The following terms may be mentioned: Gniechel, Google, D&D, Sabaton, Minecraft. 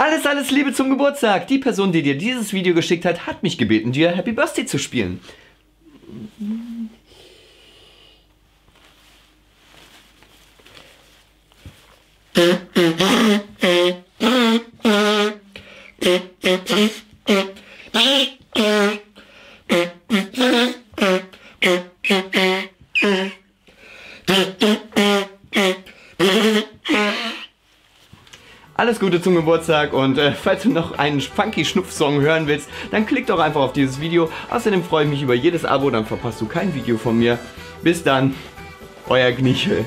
Alles, alles Liebe zum Geburtstag. Die Person, die dir dieses Video geschickt hat, hat mich gebeten, dir Happy Birthday zu spielen. Alles Gute zum Geburtstag und falls du noch einen funky Schnupfsong hören willst, dann klick doch einfach auf dieses Video. Außerdem freue ich mich über jedes Abo, dann verpasst du kein Video von mir. Bis dann, euer Gniechel.